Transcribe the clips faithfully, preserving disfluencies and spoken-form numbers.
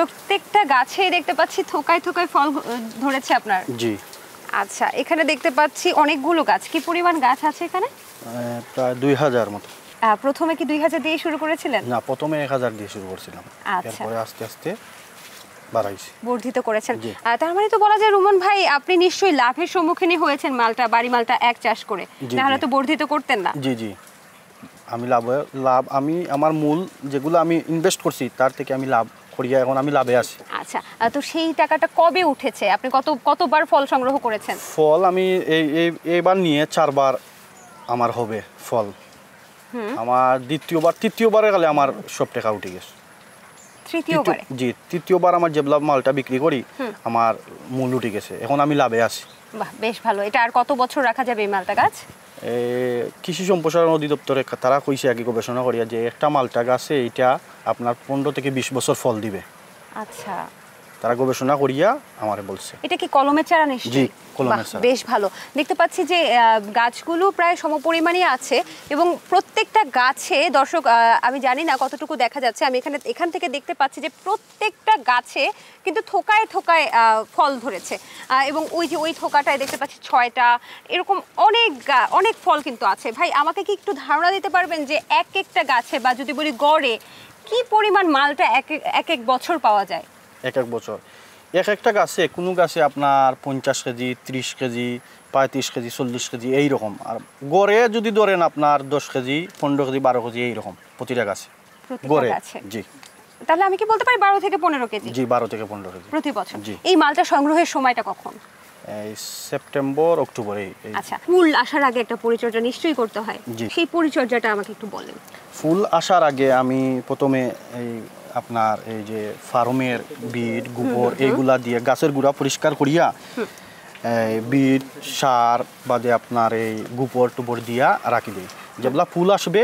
প্রত্যেকটা গাছেই দেখতে পাচ্ছি থোকায় থোকায় ফল ধরেছে আপনার। জি আচ্ছা, এখানে দেখতে পাচ্ছি অনেকগুলো গাছ, কি পরিমাণ গাছ আছে এখানে? প্রায় দুই হাজার মতো। প্রথমে কি দুই হাজার দিয়ে শুরু করেছিলেন? না, প্রথমে এক হাজার দিয়ে শুরু করেছিলাম, তারপরে আস্তে আস্তে বাড়াইছি, বর্ধিত করেছেন। তার মানে তো বলা যায় রুমন ভাই আপনি নিশ্চয়ই লাভের সম্মুখীন হয়েছেন মালটা, বাড়ি মালটা এক চাষ করে, তাহলে তো বর্ধিত করতেন না। জি জি, আমি লাভ লাভ আমি আমার মূল যেগুলো আমি ইনভেস্ট করছি তার থেকে আমি লাভ করিয়া এখন আমি লাভে আছি। আচ্ছা, তো সেই টাকাটা কবে উঠেছে? আপনি কত কতবার ফল সংগ্রহ করেছেন? ফল আমি এই এইবার নিয়ে চারবার আমার হবে ফল, আমার দ্বিতীয়বার তৃতীয়বারে গেলে আমার সব টাকা উঠে গেছে। তৃতীয়বারে? জি, তৃতীয়বার আমার যেগুলা মালটা বিক্রি করি আমার মূল উঠে গেছে, এখন আমি লাভে আছি। বাহ, বেশ ভালো। এটা আর কত বছর রাখা যাবে এই মালটা গাছ? কৃষি সম্প্রসারণ অধিদপ্তরে তারা কইছে আগে গবেষণা করিয়া যে একটা মালটা গাছে এটা আপনার পনেরো থেকে বিশ বছর ফল দিবে। আচ্ছা, তারা গবেষণা করিয়া আমারে বলছে। এটা কি কলমের চারা নিশ্চয়ই? জি, কলমের চারা। বেশ ভালো। দেখতে পাচ্ছি যে গাছগুলো প্রায় সমপরিমাণে আছে এবং প্রত্যেকটা গাছে, দর্শক আমি জানি না কতটুকু দেখা যাচ্ছে, আমি এখানে এখান থেকে দেখতে পাচ্ছি যে প্রত্যেকটা গাছে কিন্তু থোকায় থোকায় ফল ধরেছে এবং ওই যে ওই থোকাটায় দেখতে পাচ্ছি ছয়টা, এরকম অনেক অনেক ফল কিন্তু আছে। ভাই আমাকে কি একটু ধারণা দিতে পারবেন যে এক একটা গাছে, বা যদি বলি গড়ে, কি পরিমাণ মালটা এক এক এক বছর পাওয়া যায়? এক এক বছর এক একটা গাছে, কোনো গাছে আপনার পঞ্চাশ কেজি, ত্রিশ কেজি, পঁয়ত্রিশ কেজি, চল্লিশ কেজি এইরকম। আর গড়ে যদি ধরেন আপনার দশ কেজি, পনেরো কেজি, বারো কেজি এইরকম প্রতিটা গাছে গড়ে। জি, তাহলে আমি কি বলতে পারি বারো থেকে পনেরো কেজি? জি, বারো থেকে পনেরো কেজি প্রতি বছর। জি, এই মালটা সংগ্রহের সময়টা কখন? এই সেপ্টেম্বর অক্টোবরে। আচ্ছা, ফুল আসার আগে একটা পরিচর্যা নিশ্চয়ই করতে হয়, সেই পরিচর্যাটা আমাকে একটু বলেন। ফুল আসার আগে আমি প্রথমে এই আপনার এই যে ফার্মের বিট, গোবর এইগুলা দিয়ে গাছের গুঁড়া পরিষ্কার করিয়া বিট সার বাদে আপনার এই গোবর টোবর দিয়া রাখি দিই। যেগুলা ফুল আসবে,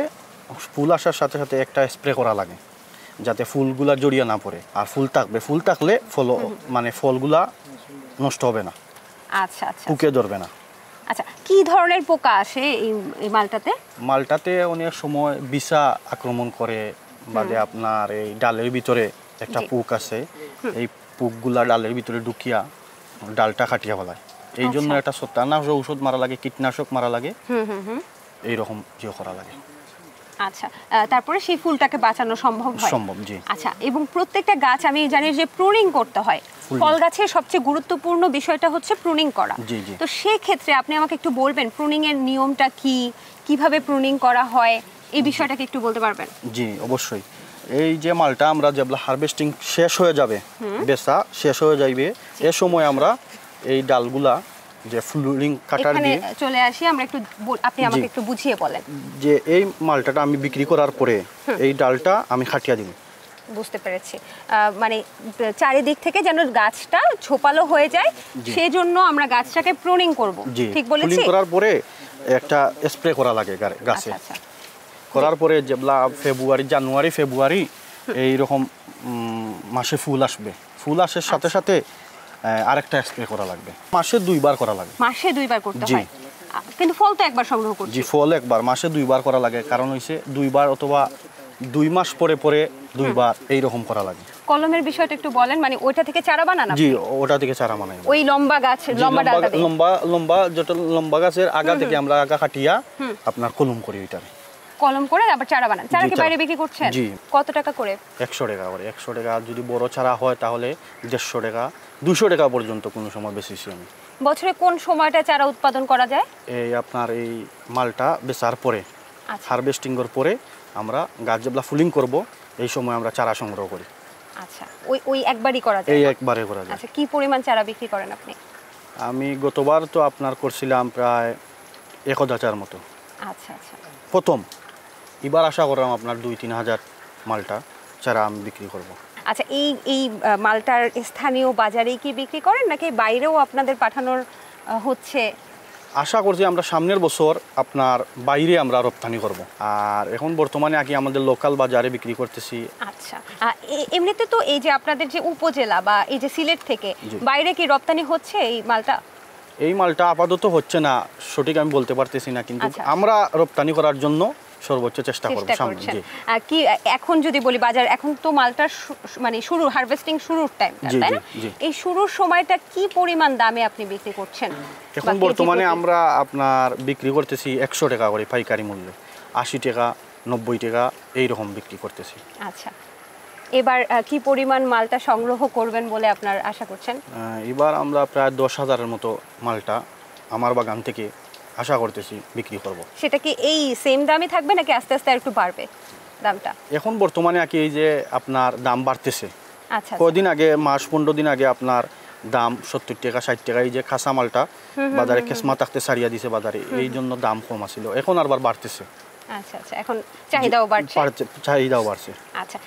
ফুল আসার সাথে সাথে একটা স্প্রে করা লাগে যাতে ফুলগুলা জড়িয়ে না পড়ে, আর ফুল থাকবে, ফুল থাকলে ফল মানে ফলগুলা নষ্ট হবে না। আচ্ছা আচ্ছা, পোকে ধরবে না। আচ্ছা, কি ধরনের পোকা আসে এই মালটাতে? মালটাতে অনেক সময় বিছা আক্রমণ করে, বাদে আপনার এই ডালের ভিতরে একটা পোক আছে, এই পোকগুলা ডালের ভিতরে ঢুকিয়া ডালটা কাটিয়া ফেলায়। এই জন্য একটা ছত্রাকনাশক ঔষধ মারা লাগে, কীটনাশক মারা লাগে, এইরকম জিও করা লাগে। আচ্ছা, তারপরে সেই ফুলটাকে বাঁচানো সম্ভব হয়? সম্ভব, জি। আচ্ছা, এবং প্রত্যেকটা গাছ আমি জানি যে প্রুনিং করতে হয়, ফল গাছের সবচেয়ে গুরুত্বপূর্ণ বিষয়টা হচ্ছে প্রুনিং করা। তো সেই ক্ষেত্রে আপনি আমাকে একটু বলবেন প্রুনিং এর নিয়মটা কি, কিভাবে প্রুনিং করা হয়, এই বিষয়টাকে একটু বলতে পারবেন? জি অবশ্যই। এই যে মালটা আমরা যেগুলো হারভেস্টিং শেষ হয়ে যাবে, বেচা শেষ হয়ে যাইবে, এই সময় আমরা এই ডালগুলা যে ফ্লুরিং কাটার দিয়ে চলে আসি। আমরা একটু আপনি আমাকে একটু বুঝিয়ে বলেন যে এই মালটাটা আমি বিক্রি করার পরে এই ডালটা আমি কাটিয়া দিই। বুঝতে পেরেছি, মানে চারিদিক থেকে যেন গাছটা ছোপালো হয়ে যায় সেজন্য আমরা গাছটাকে প্রুনিং করব, ঠিক বলেছি? প্রুনিং করার পরে একটা স্প্রে করা লাগে গাছে। করার পরে যেগুলা ফেব্রুয়ারি, জানুয়ারি, ফেব্রুয়ারি এইরকম মাসে ফুল আসবে, ফুল আসার সাথে সাথে আরেকটা স্প্রে করা লাগবে। মাসে দুইবার করা লাগে। মাসে দুইবার করতে হয়, কিন্তু ফল তো একবার সংগ্রহ করতে। জি, ফল একবার, মাসে দুইবার করা লাগে। কারণ হইছে দুইবার অথবা দুই মাস পরে পরে দুইবার এইরকম করা লাগে। কলমের বিষয়টা একটু বলেন, মানে ওইটা থেকে চারা বানানো? জি, ওটা থেকে চারা বানাই। ওই লম্বা গাছ, লম্বা ডালটা, লম্বা লম্বা যেটা লম্বা গাছের আগা থেকে আমরা আগা কাটিয়া আপনার কলম করি, ওইটারে কলম করে আবার চারা বানান। চারা কি বাইরে বিক্রি করছেন? জি। কত টাকা করে? একশো টাকা করে। একশো টাকা যদি বড় চারা হয় তাহলে দেড়শো টাকা, দুশো টাকা পর্যন্ত কোনো সময় বেচেছি আমি। বছরে কোন সময়টা চারা উৎপাদন করা যায়? এই আপনার এই মালটা বেচার পরে, হারভেস্টিং এর পরে আমরা গাছ যেগুলা ফুলিং করব এই সময় আমরা চারা সংগ্রহ করি। আচ্ছা, ওই ওই একবারই করা যায়? এই একবারে করা যায়। আচ্ছা, কি পরিমাণ চারা বিক্রি করেন আপনি? আমি গতবার তো আপনার করছিলাম প্রায় এক হাজার মতো। আচ্ছা আচ্ছা, প্রথম এবার আশা করলাম আপনার দুই তিন হাজার মালটা চারা আমি বিক্রি করব। আচ্ছা, এই এই মালটার স্থানীয় বাজারে কি বিক্রি করেন নাকি বাইরেও আপনাদের পাঠানোর হচ্ছে? আশা করছি আমরা সামনের বছর আপনার বাইরে আমরা রপ্তানি করব, আর এখন বর্তমানে আগে আমাদের লোকাল বাজারে বিক্রি করতেছি। আচ্ছা, এমনিতে তো এই যে আপনাদের যে উপজেলা বা এই যে সিলেট থেকে বাইরে কি রপ্তানি হচ্ছে এই মালটা? এই মালটা আপাতত হচ্ছে না, সঠিক আমি বলতে পারতেছি না, কিন্তু আমরা রপ্তানি করার জন্য সর্বোচ্চ চেষ্টা করব সামনে। জি, কি এখন যদি বলি বাজার, এখন তো মালটা মানে শুরু হারভেস্টিং শুরুর টাইম, তাই না? এই শুরুর সময়টা কি পরিমাণ দামে আপনি বিক্রি করছেন? এখন বর্তমানে আমরা আপনার বিক্রি করতেছি একশো টাকা করে পাইকারি মূল্যে, আশি টাকা নব্বই টাকা এইরকম বিক্রি করতেছি। আচ্ছা, এবার কি পরিমাণ মালটা সংগ্রহ করবেন বলে আপনার আশা করছেন? এবার আমরা প্রায় দশ হাজারের মতো মালটা আমার বাগান থেকে আশা করতেছি বিক্রি করব। সেটা কি এই সেম দামই থাকবে নাকি আস্তে আস্তে একটু বাড়বে দামটা? এখন বর্তমানে আর কি এই যে আপনার দাম বাড়তেছে। আচ্ছা, কদিন আগে মাস পনেরো দিন আগে আপনার দাম সত্তর টাকা ষাট টাকা, এই যে খাসা মালটা বাজারে কেসমা থাকতে ছাড়িয়ে দিছে বাজারে, এই জন্য দাম কম আসছিল, এখন আবার বাড়তেছে। আচ্ছা আচ্ছা, এখন চাহিদাও বাড়ছে, চাহিদাও বাড়ছে। আচ্ছা।